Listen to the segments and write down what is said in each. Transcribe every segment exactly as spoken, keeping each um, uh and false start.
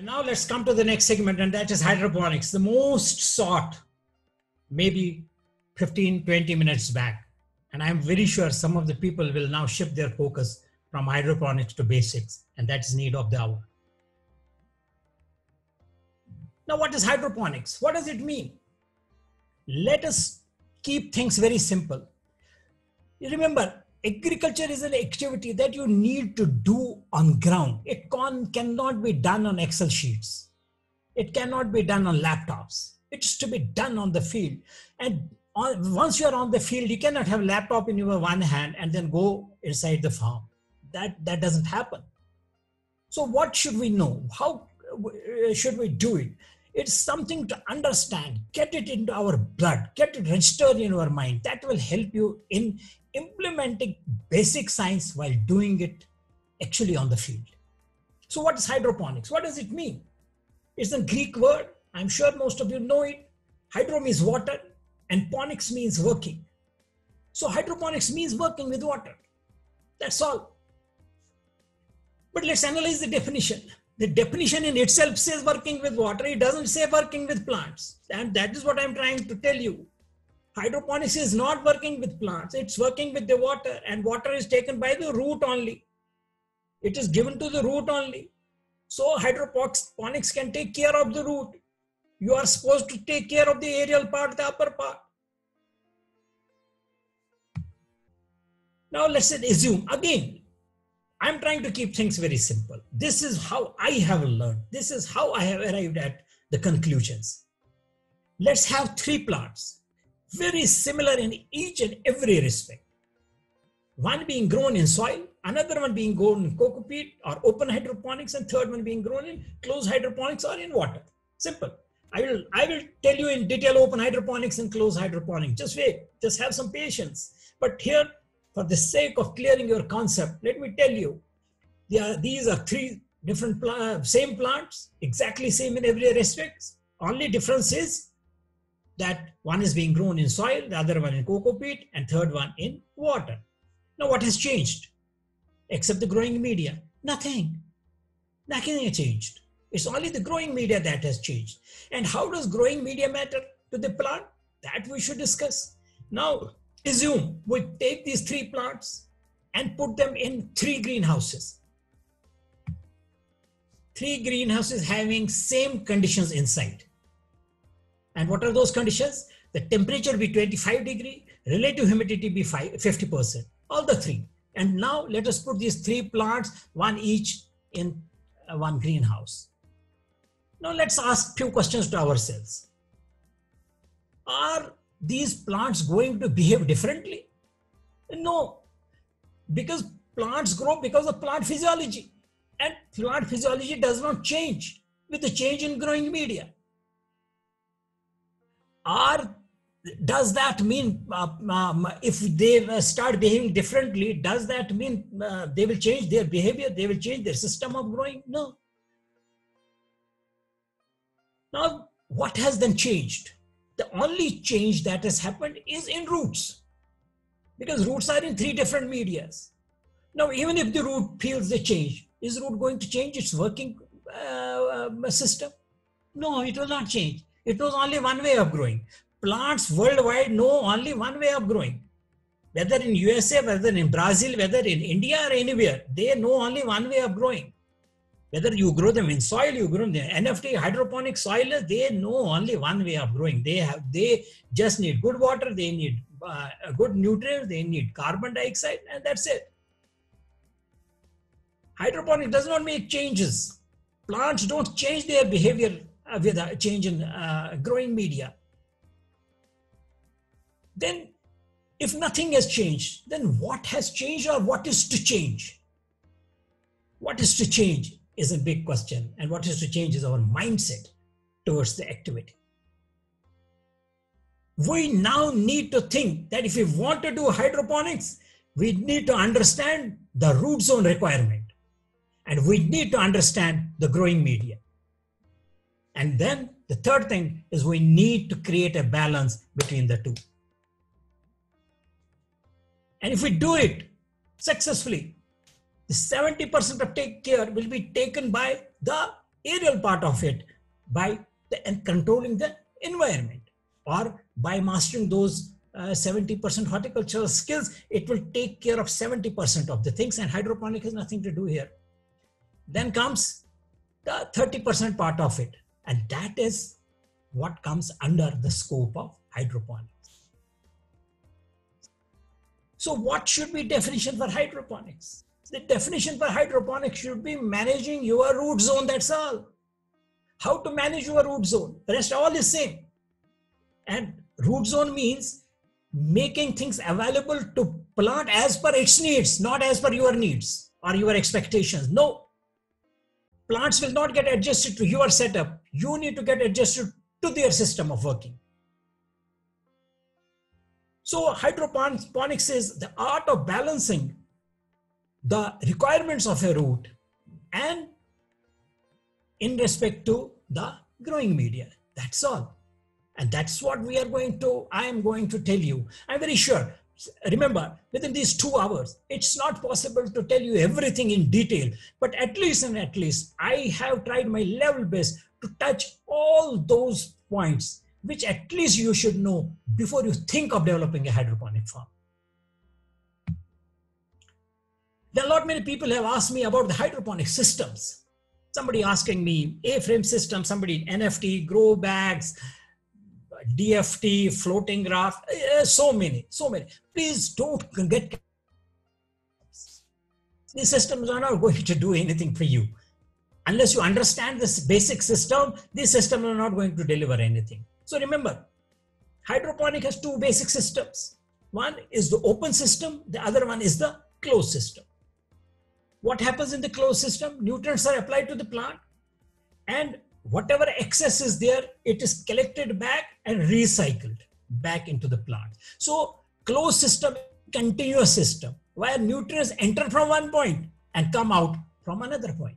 And now let's come to the next segment, and that is hydroponics, the most sought maybe fifteen, twenty minutes back. And I'm very sure some of the people will now shift their focus from hydroponics to basics, and that's need of the hour. Now, what is hydroponics? What does it mean? Let us keep things very simple. Remember, agriculture is an activity that you need to do on ground. It can, cannot be done on Excel sheets. It cannot be done on laptops. It's to be done on the field. And on, once you're on the field, you cannot have a laptop in your one hand and then go inside the farm. That, that doesn't happen. So what should we know? How should we do it? It's something to understand, get it into our blood, get it registered in our mind. That will help you in implementing basic science while doing it actually on the field. So what is hydroponics? What does it mean? It's a Greek word. I'm sure most of you know it. Hydro means water and ponics means working. So hydroponics means working with water. That's all. But let's analyze the definition. The definition in itself says working with water. It doesn't say working with plants. And that is what I'm trying to tell you. Hydroponics is not working with plants. It's working with the water, and water is taken by the root only. It is given to the root only. So hydroponics can take care of the root. You are supposed to take care of the aerial part, the upper part. Now let's assume again, I'm trying to keep things very simple. This is how I have learned. This is how I have arrived at the conclusions. Let's have three plants, very similar in each and every respect. One being grown in soil, another one being grown in coco peat or open hydroponics, and third one being grown in closed hydroponics or in water. Simple. I will, I will tell you in detail open hydroponics and closed hydroponics. Just wait, just have some patience. But here, for the sake of clearing your concept, let me tell you, are, these are three different, pl same plants, exactly same in every respect. Only difference is that one is being grown in soil, the other one in coco peat, and third one in water. Now what has changed? Except the growing media, nothing. Nothing has changed. It's only the growing media that has changed. And how does growing media matter to the plant? That we should discuss. Now, assume we take these three plants and put them in three greenhouses. Three greenhouses having same conditions inside. And what are those conditions? The temperature be twenty-five degrees, relative humidity be fifty percent, all the three. And now let us put these three plants, one each in one greenhouse. Now let's ask few questions to ourselves. Are these plants going to behave differently? No, because plants grow because of plant physiology, and plant physiology does not change with the change in growing media. Or does that mean uh, um, if they start behaving differently, does that mean uh, they will change their behavior, they will change their system of growing? No. Now, what has then changed? The only change that has happened is in roots, because roots are in three different medias. Now, even if the root feels the change, is root going to change its working uh, system? No, it will not change. It was only one way of growing. Plants worldwide know only one way of growing. Whether in U S A, whether in Brazil, whether in India or anywhere, they know only one way of growing. Whether you grow them in soil, you grow them in N F T, hydroponic soilers, they know only one way of growing. They have, they just need good water, they need uh, good nutrients, they need carbon dioxide, and that's it. Hydroponic does not make changes. Plants don't change their behavior with a change in uh, growing media. Then, if nothing has changed, then what has changed or what is to change? What is to change is a big question, and what is to change is our mindset towards the activity. We now need to think that if we want to do hydroponics, we need to understand the root zone requirement, and we need to understand the growing media. And then the third thing is we need to create a balance between the two. And if we do it successfully, seventy percent of take care will be taken by the aerial part of it by the, and controlling the environment, or by mastering those seventy percent uh, horticultural skills, it will take care of seventy percent of the things, and hydroponic has nothing to do here. Then comes the thirty percent part of it, and that is what comes under the scope of hydroponics. So what should be definition for hydroponics? The definition for hydroponics should be managing your root zone, that's all. How to manage your root zone, the rest all is same. And root zone means making things available to plant as per its needs, not as per your needs or your expectations. No, plants will not get adjusted to your setup. You need to get adjusted to their system of working. So hydroponics is the art of balancing the requirements of a root and in respect to the growing media, that's all. And that's what we are going to, I am going to tell you. I'm very sure, remember, within these two hours, it's not possible to tell you everything in detail, but at least and at least I have tried my level best to touch all those points, which at least you should know before you think of developing a hydroponic farm. There are a lot many people have asked me about the hydroponic systems. Somebody asking me A-frame system, somebody N F T, grow bags, D F T, floating graph, so many, so many. Please don't get, these systems are not going to do anything for you. Unless you understand this basic system, these systems are not going to deliver anything. So remember, hydroponic has two basic systems. One is the open system, the other one is the closed system. What happens in the closed system? Nutrients are applied to the plant, and whatever excess is there, it is collected back and recycled back into the plant. So closed system, continuous system, where nutrients enter from one point and come out from another point.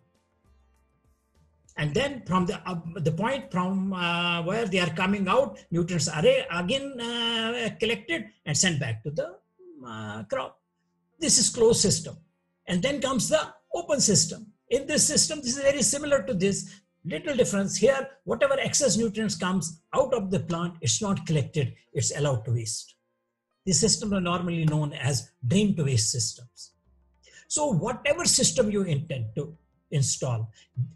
And then from the, uh, the point from uh, where they are coming out, nutrients are again uh, collected and sent back to the uh, crop. This is closed system. And then comes the open system. In this system, this is very similar to this. Little difference here, whatever excess nutrients comes out of the plant, it's not collected, it's allowed to waste. These systems are normally known as drain to waste systems. So whatever system you intend to install,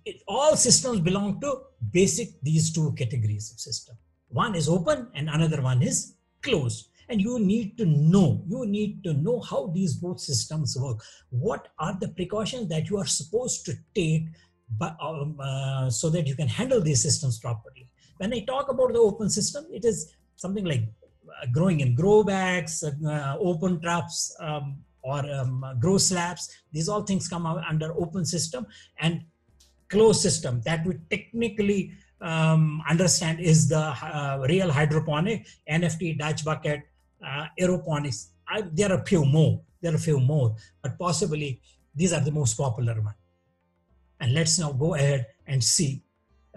it, all systems belong to basic these two categories of system. One is open and another one is closed, and you need to know you need to know how these both systems work. What are the precautions that you are supposed to take but, um, uh, so that you can handle these systems properly? When I talk about the open system, it is something like uh, growing in grow bags, uh, open traps, um, or um, grow slabs. These all things come out under open system. And closed system that we technically um, understand is the uh, real hydroponic, N F T, Dutch bucket, uh, aeroponics. I, there are a few more, there are a few more, but possibly these are the most popular one. And let's now go ahead and see,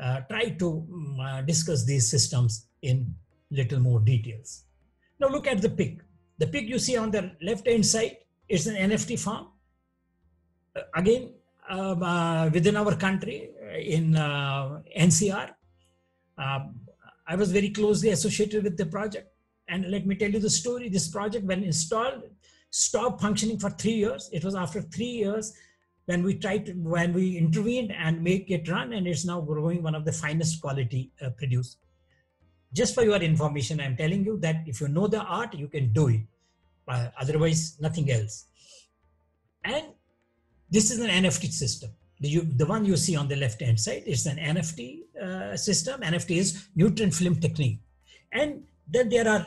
uh, try to um, uh, discuss these systems in little more details. Now look at the pig. The pig you see on the left-hand side, it's an N F T farm. Uh, again, um, uh, within our country, in uh, N C R, um, I was very closely associated with the project. And let me tell you the story. This project, when installed, stopped functioning for three years. It was after three years when we tried to, when we intervened and make it run, and it's now growing one of the finest quality uh, produce. Just for your information, I'm telling you that if you know the art, you can do it. Uh, otherwise, nothing else. And this is an N F T system. The, you, the one you see on the left-hand side is an N F T uh, system. N F T is nutrient film technique. And then there are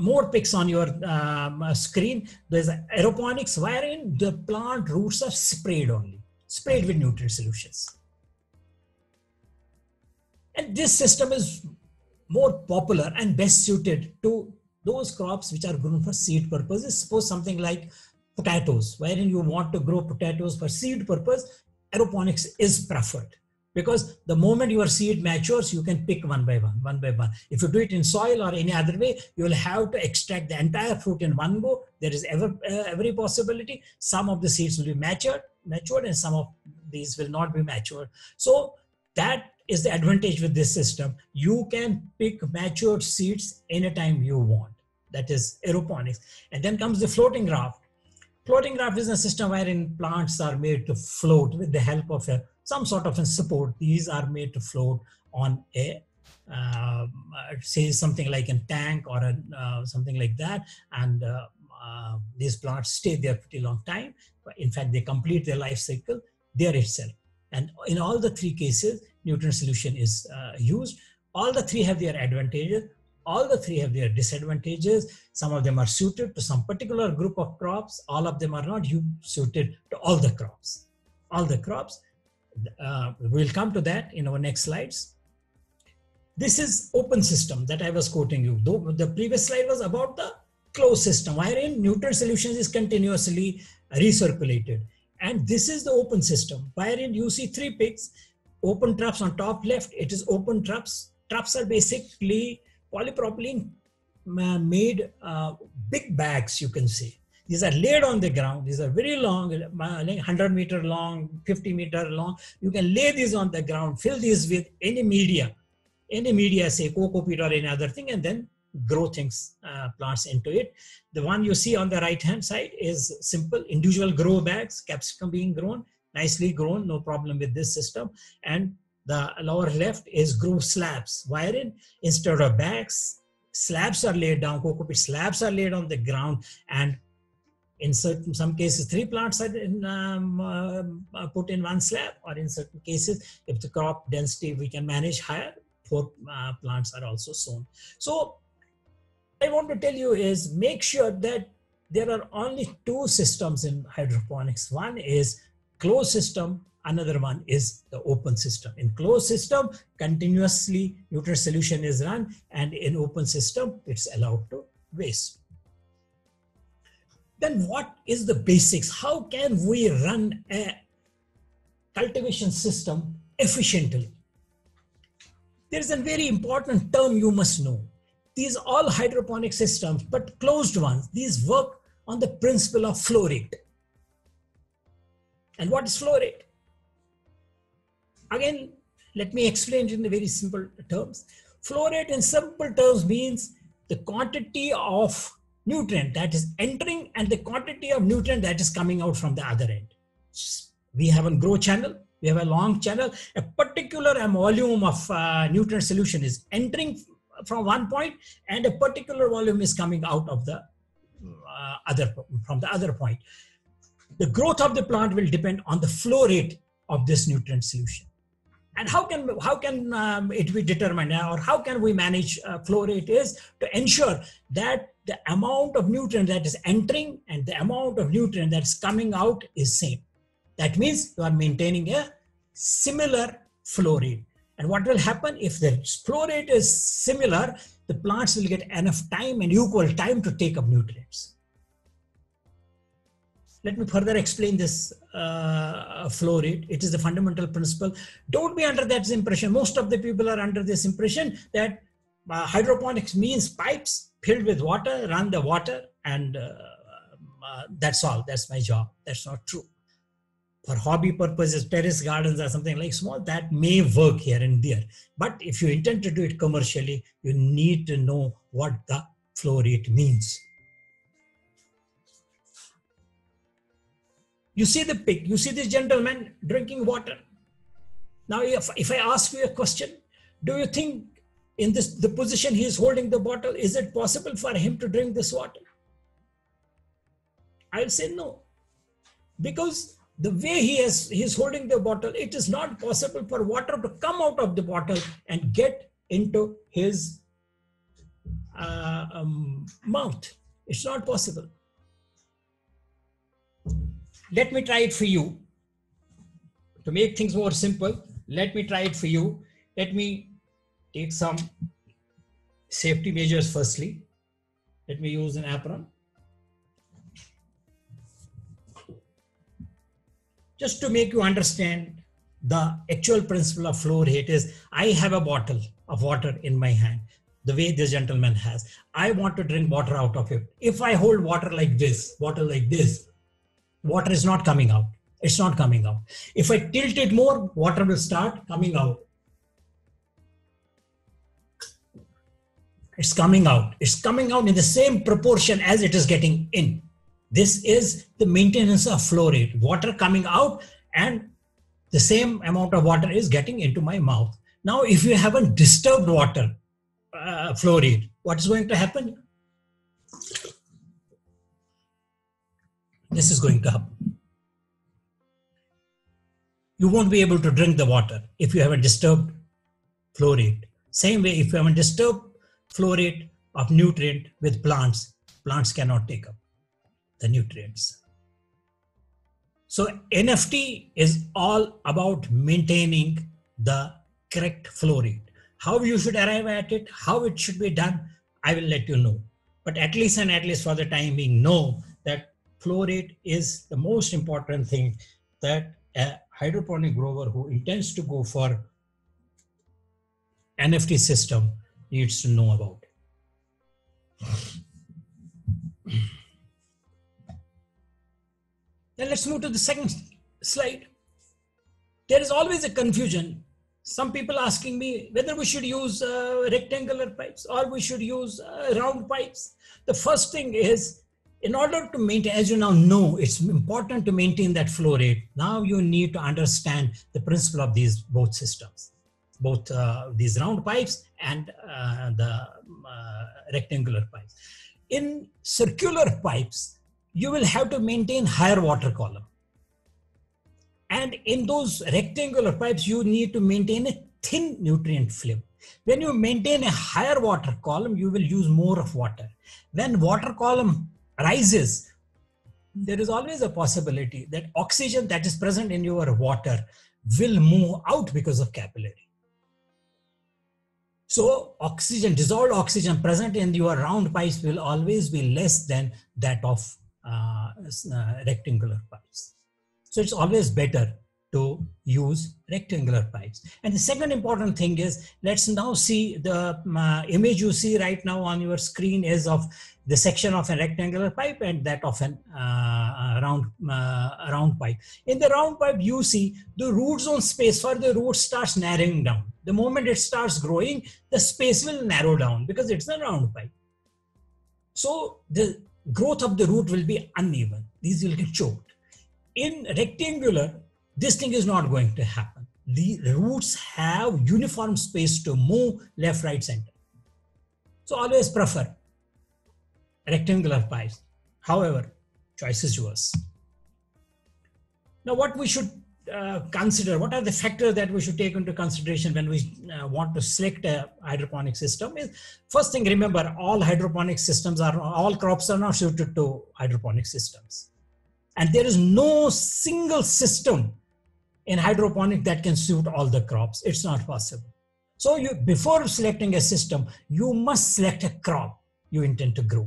more pics on your um, screen. There's aeroponics wherein the plant roots are sprayed only, sprayed with nutrient solutions. And this system is more popular and best suited to those crops which are grown for seed purposes. Suppose something like potatoes, wherein you want to grow potatoes for seed purpose, aeroponics is preferred. Because the moment your seed matures, you can pick one by one, one by one. If you do it in soil or any other way, you will have to extract the entire fruit in one go. There is ever, uh, every possibility. Some of the seeds will be matured, matured, and some of these will not be matured. So That is the advantage with this system. You can pick matured seeds anytime you want. That is aeroponics. And then comes the floating raft. Floating raft is a system wherein plants are made to float with the help of a, some sort of a support. These are made to float on a, uh, say something like a tank or a, uh, something like that. And uh, uh, these plants stay there pretty long time. In fact, they complete their life cycle there itself. And in all the three cases, nutrient solution is uh, used. All the three have their advantages. All the three have their disadvantages. Some of them are suited to some particular group of crops. All of them are not suited to all the crops. All the crops. Uh, we'll come to that in our next slides. This is open system that I was quoting you. Though the previous slide was about the closed system, wherein nutrient solutions is continuously recirculated. And this is the open system, wherein you see three pics. Open traps on top left, it is open traps. Traps are basically polypropylene made uh, big bags, you can say. These are laid on the ground. These are very long, one hundred meter long, fifty meter long. You can lay these on the ground, fill these with any media, any media, say coco peat or any other thing, and then grow things, uh, plants into it. The one you see on the right hand side is simple, individual grow bags, capsicum being grown, nicely grown, no problem with this system. And the lower left is grow slabs, wherein instead of bags, slabs are laid down, coco peat slabs are laid on the ground, and in certain some cases three plants are in, um, uh, put in one slab, or in certain cases if the crop density we can manage higher, four uh, plants are also sown. So what I want to tell you is make sure that there are only two systems in hydroponics. One is closed system, another one is the open system. In closed system, continuously nutrient solution is run, and in open system, it's allowed to waste. Then what is the basics? How can we run a cultivation system efficiently? There's a very important term you must know. These are all hydroponic systems, but closed ones, these work on the principle of flow rate. And what is flow rate? Again, let me explain it in very simple terms. Flow rate in simple terms means the quantity of nutrient that is entering and the quantity of nutrient that is coming out from the other end. We have a grow channel, we have a long channel, a particular volume of uh, nutrient solution is entering from one point and a particular volume is coming out of the uh, other, from the other point. The growth of the plant will depend on the flow rate of this nutrient solution. And how can, how can um, it be determined, or how can we manage uh, flow rate is to ensure that the amount of nutrient that is entering and the amount of nutrient that's coming out is same. That means you are maintaining a similar flow rate. And what will happen if the flow rate is similar, the plants will get enough time and equal time to take up nutrients. Let me further explain this uh, flow rate. It is the fundamental principle. Don't be under that impression. Most of the people are under this impression that uh, hydroponics means pipes filled with water, run the water, and uh, uh, that's all. That's my job. That's not true. For hobby purposes, terrace gardens or something like small, that may work here and there. But if you intend to do it commercially, you need to know what the flow rate means. You see the pig, you see this gentleman drinking water. Now, if, if I ask you a question, do you think in this the position he is holding the bottle, is it possible for him to drink this water? I'll say no. Because the way he is, he is holding the bottle, it is not possible for water to come out of the bottle and get into his uh, um, mouth. It's not possible. Let me try it for you. To make things more simple, let me try it for you. Let me take some safety measures firstly. Let me use an apron. Just to make you understand the actual principle of flow rate is, I have a bottle of water in my hand, the way this gentleman has. I want to drink water out of it. If I hold water like this, water like this, water is not coming out. It's not coming out. If I tilt it more, water will start coming out. It's coming out. It's coming out in the same proportion as it is getting in. This is the maintenance of flow rate. Water coming out and the same amount of water is getting into my mouth. Now, if you haven't disturbed water uh, flow rate, what is going to happen? This is going to happen. You won't be able to drink the water if you haven't disturbed flow rate. Same way, if you haven't disturbed flow rate of nutrient with plants, plants cannot take up the nutrients. So N F T is all about maintaining the correct flow rate. How you should arrive at it, how it should be done, I will let you know. But at least and at least for the time being, know that flow rate is the most important thing that a hydroponic grower who intends to go for N F T system needs to know about. Then let's move to the second slide. There is always a confusion. Some people asking me whether we should use uh, rectangular pipes or we should use uh, round pipes. The first thing is, in order to maintain, as you now know, it's important to maintain that flow rate. Now you need to understand the principle of these both systems, both uh, these round pipes and uh, the uh, rectangular pipes. In circular pipes, you will have to maintain higher water column. And in those rectangular pipes, you need to maintain a thin nutrient film. When you maintain a higher water column, you will use more of water. When water column rises, there is always a possibility that oxygen that is present in your water will move out because of capillary. So oxygen, dissolved oxygen present in your round pipes will always be less than that of Uh, uh, rectangular pipes. So it's always better to use rectangular pipes. And the second important thing is, let's now see the uh, image you see right now on your screen is of the section of a rectangular pipe and that of an uh, round, uh, round pipe. In the round pipe, you see the root zone space for the root starts narrowing down. The moment it starts growing, the space will narrow down because it's a round pipe. So the growth of the root will be uneven. These will get choked. In rectangular, this thing is not going to happen. The roots have uniform space to move left, right, center. So always prefer rectangular pipes. However, choice is yours. Now what we should uh, consider, what are the factors that we should take into consideration when we uh, want to select a hydroponic system is, first thing, remember all hydroponic systems are, all crops are not suited to hydroponic systems. And there is no single system in hydroponic that can suit all the crops. It's not possible. So you, before selecting a system, you must select a crop you intend to grow.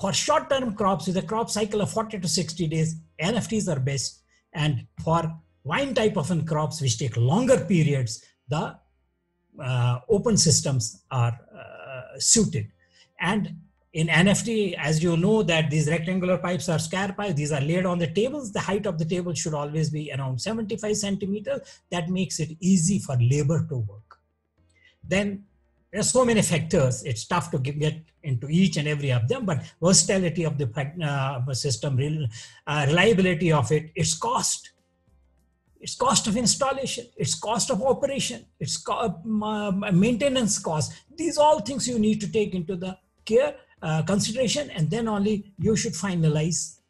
For short-term crops with a crop cycle of forty to sixty days, N F Ts are best. And for vine type of crops which take longer periods, the uh, open systems are uh, suited. And in N F T, as you know, that these rectangular pipes are square pipes, these are laid on the tables. The height of the table should always be around seventy-five centimeters. That makes it easy for labor to work. Then there are so many factors. It's tough to get into each and every of them, but versatility of the uh, system, real, uh, reliability of it, its cost, its cost of installation, its cost of operation, its co uh, maintenance cost. These all things you need to take into the care uh, consideration, and then only you should finalize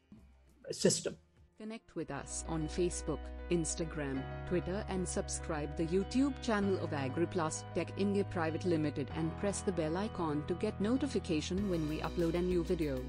a system. Connect with us on Facebook, Instagram, Twitter, and subscribe the YouTube channel of Agriplast Tech India Private Limited and press the bell icon to get notification when we upload a new video.